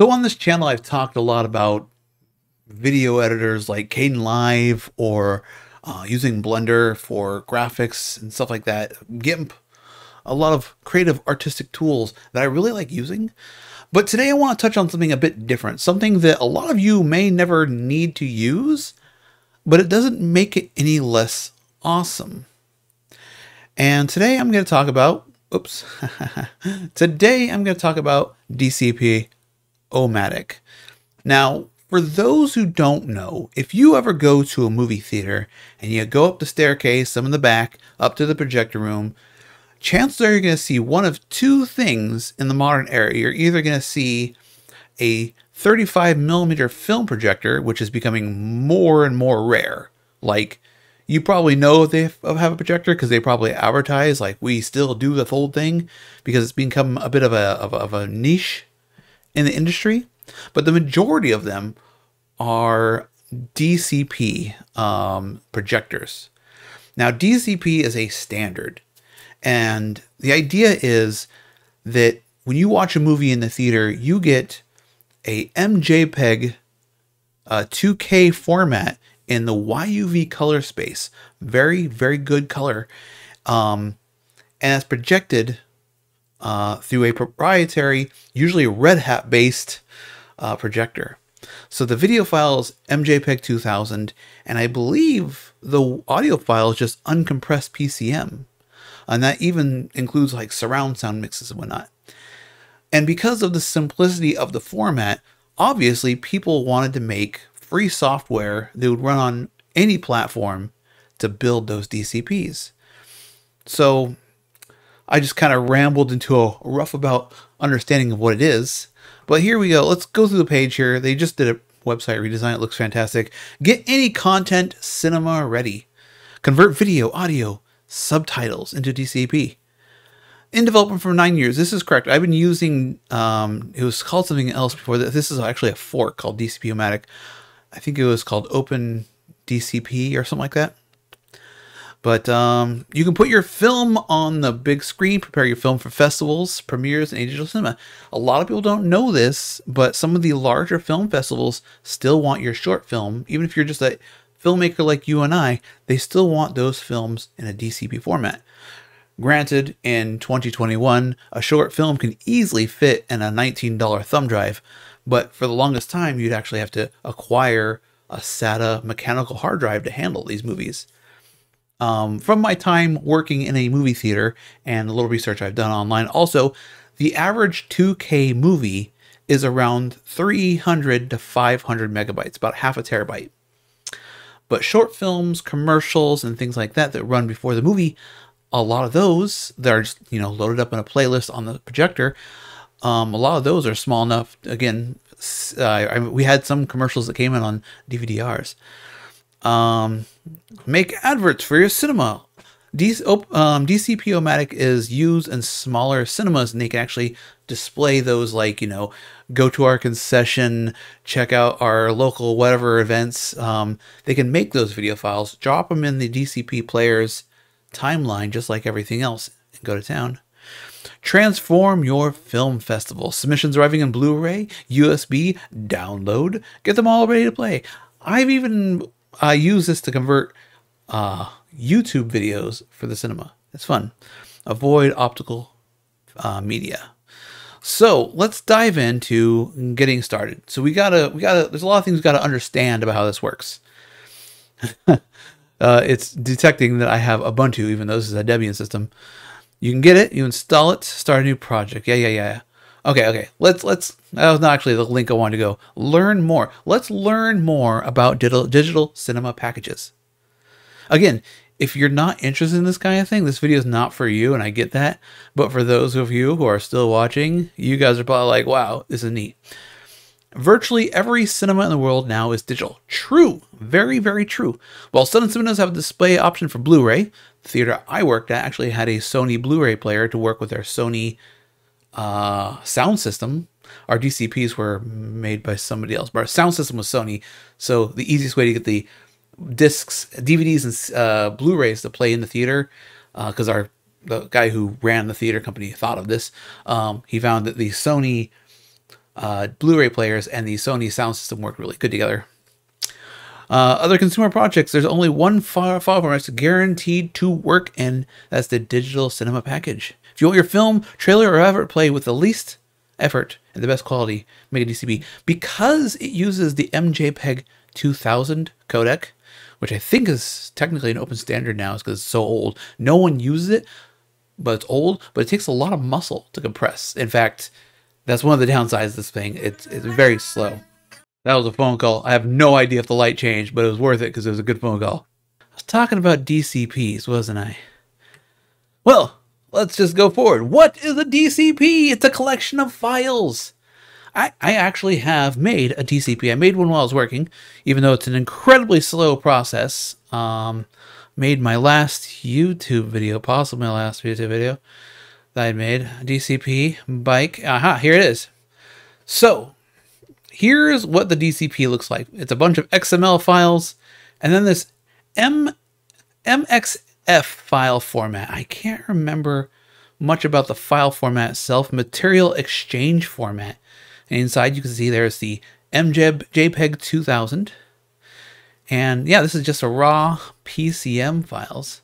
So on this channel, I've talked a lot about video editors like Kdenlive or using Blender for graphics and stuff like that, Gimp, a lot of creative artistic tools that I really like using. But today I want to touch on something a bit different, something that a lot of you may never need to use, but it doesn't make it any less awesome. And today I'm going to talk about, today I'm going to talk about DCP-O-Matic. Now, for those who don't know, if you ever go to a movie theater and you go up the staircase, some in the back, up to the projector room, chances are you're going to see one of two things in the modern era. You're either going to see a 35mm film projector, which is becoming more and more rare. Like, you probably know they have a projector because they probably advertise, like, we still do the whole thing, because it's become a bit of a niche in the industry. But the majority of them are DCP projectors. Now, DCP is a standard. And the idea is that when you watch a movie in the theater, you get a MJPEG 2K format in the YUV color space. Very, very good color. And it's projected through a proprietary, usually Red Hat based projector. So the video file is MJPEG 2000, and I believe the audio file is just uncompressed PCM. And that even includes like surround sound mixes and whatnot. And because of the simplicity of the format, obviously people wanted to make free software that would run on any platform to build those DCPs. So I just kind of rambled into a roundabout understanding of what it is. But here we go. Let's go through the page here. They just did a website redesign. It looks fantastic. Get any content cinema ready. Convert video, audio, subtitles into DCP. In development for 9 years. This is correct. I've been using, it was called something else before. This is actually a fork called DCP-O-Matic. I think it was called Open DCP or something like that. But you can put your film on the big screen, prepare your film for festivals, premieres, and digital cinema. A lot of people don't know this, but some of the larger film festivals still want your short film. Even if you're just a filmmaker like you and I, they still want those films in a DCP format. Granted, in 2021, a short film can easily fit in a $19 thumb drive, but for the longest time, you'd actually have to acquire a SATA mechanical hard drive to handle these movies. From my time working in a movie theater and a little research I've done online, also, the average 2K movie is around 300 to 500 megabytes, about half a terabyte. But short films, commercials, and things like that that run before the movie, a lot of those that are just, you know, loaded up in a playlist on the projector, a lot of those are small enough. Again, we had some commercials that came in on DVD-Rs. Make adverts for your cinema. DCP-O-Matic is used in smaller cinemas, and they can actually display those, like, you know, go to our concession, check out our local whatever events. They can make those video files, drop them in the DCP player's timeline, just like everything else, and go to town. Transform your film festival. Submissions arriving in Blu-ray, USB, download. Get them all ready to play. I've even used this to convert YouTube videos for the cinema. It's fun. Avoid optical media. So let's dive into getting started. So there's a lot of things we gotta understand about how this works. It's detecting that I have Ubuntu, even though this is a Debian system. You can get it, you install it, start a new project. Yeah. Okay. That was not actually the link I wanted to go. Learn more. Let's learn more about digital cinema packages. Again, if you're not interested in this kind of thing, this video is not for you, and I get that. But for those of you who are still watching, you guys are probably like, wow, this is neat. Virtually every cinema in the world now is digital. True. Very, very true. While some cinemas have a display option for Blu-ray, the theater I worked at actually had a Sony Blu-ray player to work with their Sony sound system. Our DCPs were made by somebody else, but our sound system was Sony. So the easiest way to get the discs, DVDs, and Blu-rays to play in the theater, because the guy who ran the theater company thought of this, he found that the Sony Blu-ray players and the Sony sound system work really good together. Other consumer projects, there's only one file format that's guaranteed to work, and that's the digital cinema package. If you want your film, trailer, or effort play with the least effort and the best quality, make a DCP. Because it uses the MJPEG 2000 codec, which I think is technically an open standard now because it's so old. No one uses it, but it's old, but it takes a lot of muscle to compress. In fact, that's one of the downsides of this thing. It's very slow. That was a phone call. I have no idea if the light changed, but it was worth it because it was a good phone call. I was talking about DCPs, wasn't I? Well, let's just go forward. What is a DCP? It's a collection of files. I actually have made a DCP. I made one while I was working, even though it's an incredibly slow process. Made my last YouTube video, possibly my last YouTube video that I made. DCP bike. Aha, here it is. So here's what the DCP looks like. It's a bunch of XML files, and then this MXF file format. I can't remember much about the file format itself. Material exchange format. And inside you can see there's the MJPEG 2000. And yeah, this is just a raw PCM files.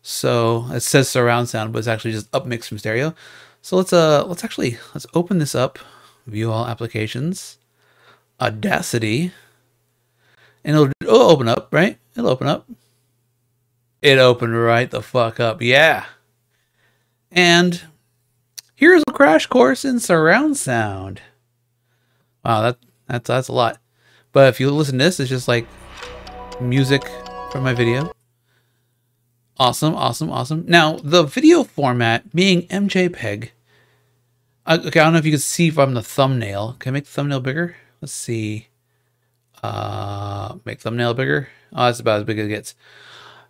So it says surround sound, but it's actually just upmixed from stereo. So let's open this up. View all applications. Audacity. And it'll open up, right? It'll open up. It opened right the fuck up. Yeah. And here's a crash course in surround sound. Wow, that's a lot. But if you listen to this, it's just like music from my video. Awesome, awesome, awesome. Now, the video format being MJPEG. Okay, I don't know if you can see from the thumbnail. Can I make the thumbnail bigger? Let's see. Make thumbnail bigger. Oh, that's about as big as it gets.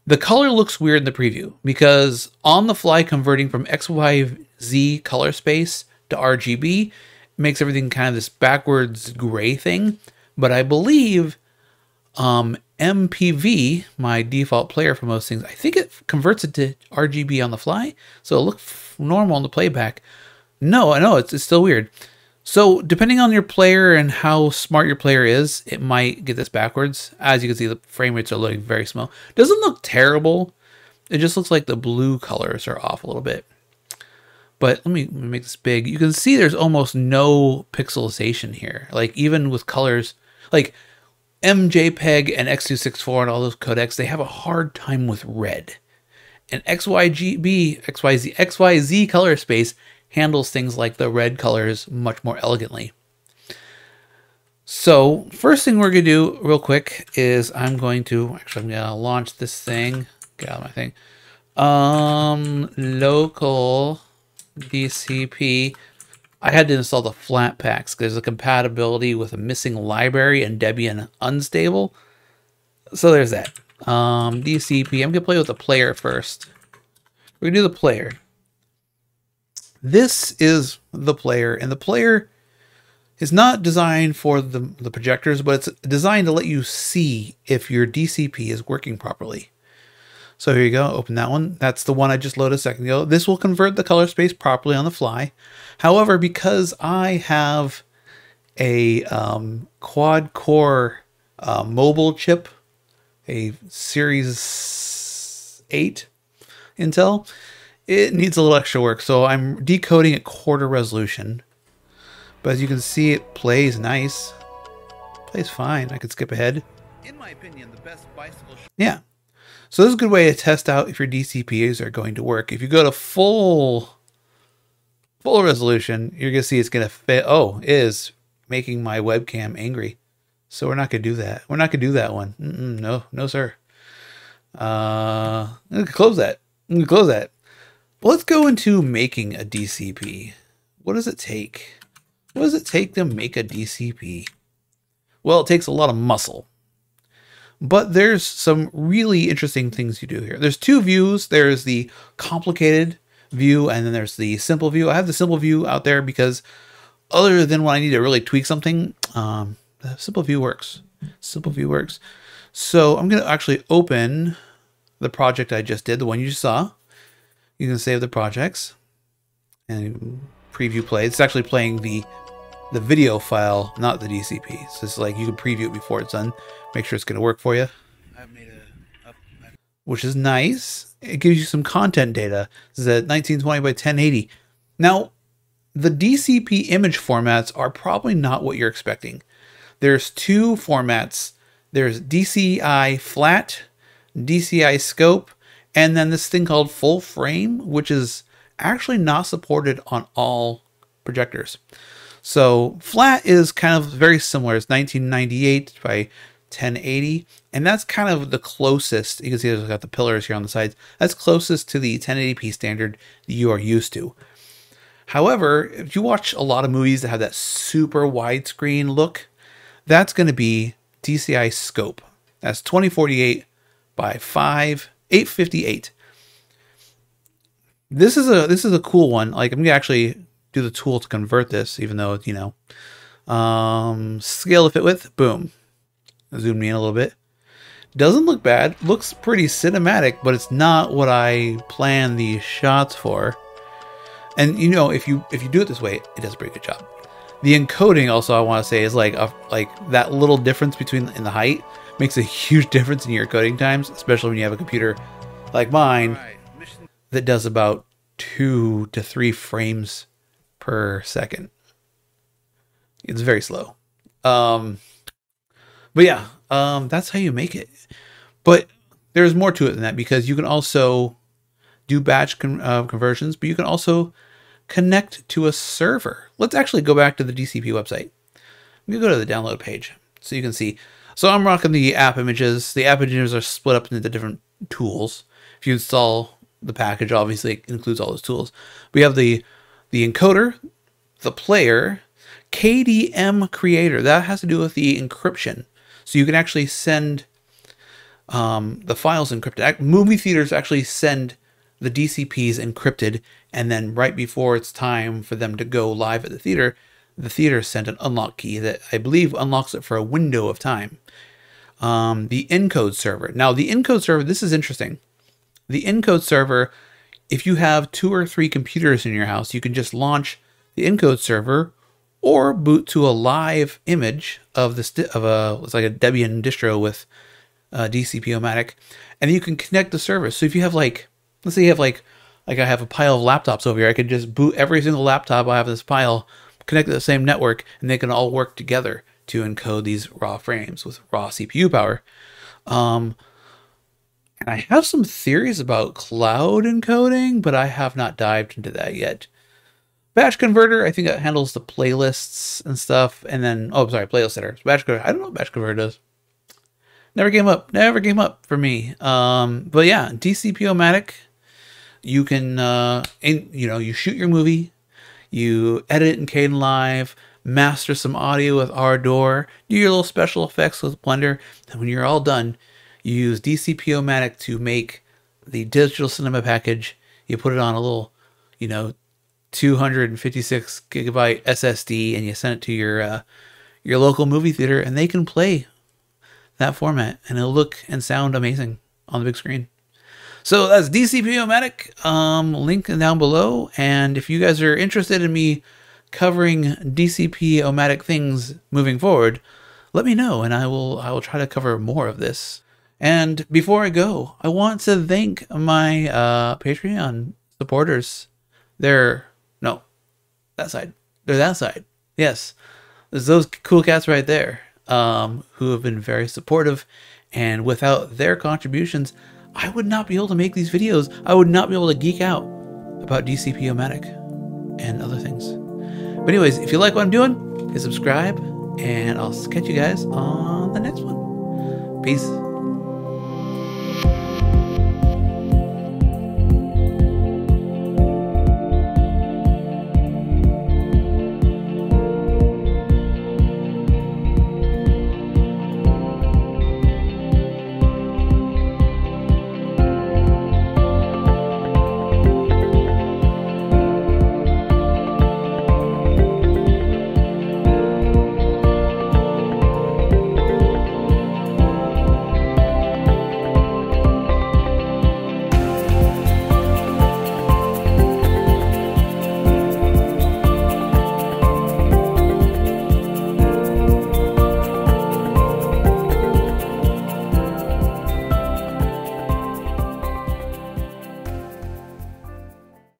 The color looks weird in the preview because on the fly converting from XYZ color space to RGB makes everything kind of this backwards gray thing. But I believe MPV, my default player for most things, I think it converts it to RGB on the fly. So it'll look normal on the playback. No, I know it's still weird. So depending on your player and how smart your player is, it might get this backwards. As you can see, the frame rates are looking very small. Doesn't look terrible. It just looks like the blue colors are off a little bit. But let me make this big. You can see there's almost no pixelization here. Like even with colors, like MJPEG and X264 and all those codecs, they have a hard time with red. And XYZ color space handles things like the red colors much more elegantly. So first thing we're gonna do real quick is I'm gonna launch this thing. Get out of my thing. Local DCP. I had to install the flat packs because there's a compatibility with a missing library and Debian unstable. So there's that. DCP. I'm gonna play with the player first. We're gonna do the player. This is the player, and the player is not designed for the projectors, but it's designed to let you see if your DCP is working properly. So here you go, open that one. That's the one I just loaded a second ago. This will convert the color space properly on the fly. However, because I have a quad-core mobile chip, a Series 8 Intel, it needs a little extra work, so I'm decoding at quarter resolution. But as you can see, it plays nice. It plays fine. I could skip ahead. In my opinion, the best bicycle. Yeah. So this is a good way to test out if your DCPs are going to work. If you go to full resolution, you're gonna see it's gonna fit. Oh, it is making my webcam angry. So we're not gonna do that. We're not gonna do that one. No, no, sir. I'm gonna close that. I'm gonna close that. Let's go into making a DCP. What does it take? What does it take to make a DCP? Well, it takes a lot of muscle, but there's some really interesting things you do here. There's two views. There's the complicated view, and then there's the simple view. I have the simple view out there because other than when I need to really tweak something, the simple view works. Simple view works. So I'm going to actually open the project I just did, the one you just saw. You can save the projects and preview play. It's actually playing the the video file, not the DCP. So it's like you can preview it before it's done, make sure it's going to work for you. I've made a, which is nice. It gives you some content data. This is at 1920 by 1080. Now, the DCP image formats are probably not what you're expecting. There's two formats. There's DCI flat, DCI scope, and then this thing called full frame, which is actually not supported on all projectors. So flat is kind of very similar. It's 1998 by 1080, and that's kind of the closest. You can see it's got the pillars here on the sides. That's closest to the 1080p standard that you are used to. However, if you watch a lot of movies that have that super widescreen look, that's going to be DCI scope. That's 2048 by 858. This is a cool one. Like, I'm gonna actually do the tool to convert this, even though, you know, scale to fit width. Boom. Zoom me in a little bit. Doesn't look bad. Looks pretty cinematic, but it's not what I planned these shots for. And you know, if you do it this way, it does a pretty good job. The encoding also, I want to say, is like that little difference between in the height makes a huge difference in your encoding times, especially when you have a computer like mine that does about 2 to 3 frames per second. It's very slow. But yeah, that's how you make it. But there's more to it than that, because you can also do batch conversions, but you can also connect to a server. Let's actually go back to the DCP website. I'm going to go to the download page so you can see. So I'm rocking the app images. The app images are split up into the different tools. If you install the package, obviously it includes all those tools. We have the encoder, the player, KDM creator. That has to do with the encryption. So you can actually send the files encrypted. Movie theaters actually send the DCPs encrypted, and then right before it's time for them to go live at the theater sent an unlock key that I believe unlocks it for a window of time. The encode server. Now the encode server, this is interesting. The encode server, if you have 2 or 3 computers in your house, you can just launch the encode server or boot to a live image of it's like a Debian distro with DCP-O-Matic, and you can connect the server. So if you have like, let's say you have like I have a pile of laptops over here, I could just boot every single laptop I have in this pile, connect to the same network, and they can all work together to encode these raw frames with raw CPU power. And I have some theories about cloud encoding, but I have not dived into that yet. Batch converter, I think that handles the playlists and stuff. And then, oh, sorry, playlist setter. Batch converter, I don't know what batch converter does. Never came up for me. But yeah, DCP-O-Matic. You can, you know, you shoot your movie, you edit in Kdenlive, master some audio with Ardour, do your little special effects with Blender, and when you're all done, you use DCP-O-Matic to make the digital cinema package. You put it on a little, you know, 256 gigabyte SSD, and you send it to your local movie theater, and they can play that format, and it'll look and sound amazing on the big screen. So that's DCP-O-Matic. Link down below, and if you guys are interested in me covering DCP-O-Matic things moving forward, let me know, and I will try to cover more of this. And before I go, I want to thank my Patreon supporters. They're that side. Yes, there's those cool cats right there who have been very supportive. And without their contributions, I would not be able to make these videos. I would not be able to geek out about DCP-O-Matic and other things. But anyways, if you like what I'm doing, hit subscribe, and I'll catch you guys on the next one. Peace.